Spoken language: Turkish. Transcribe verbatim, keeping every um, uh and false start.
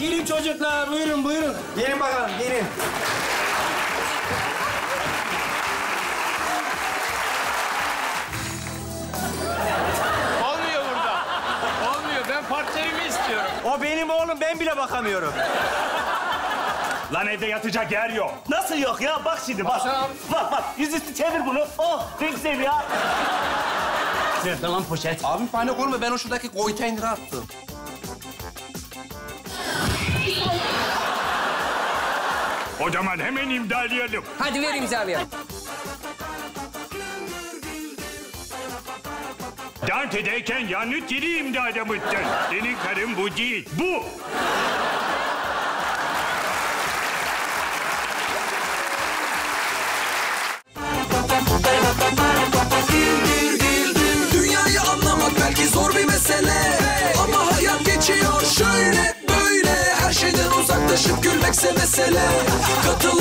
Gelin çocuklar, buyurun buyurun. Gelin bakalım, gelin. Olmuyor burada. Olmuyor, ben parçayımı istiyorum. O benim oğlum, ben bile bakamıyorum. Lan evde yatacak yer yok. Nasıl yok ya? Bak şimdi bak. Paşam. Bak bak, yüzüstü çevir bunu. Oh, ne güzel ya. Nerede lan poşet? Abi panik olma, ben o şuradaki konteyneri attım. O zaman hemen imzalayalım. Hadi ver imzalayalım. Dante'deyken yanlış yeri imzalamıştın. Senin karın bu değil, bu. Dünyayı anlamak belki zor bir mesele. Ama hayat geçiyor şöyle böyle. Her şeyden uzaklaşıp gülmekse mesele. Katıl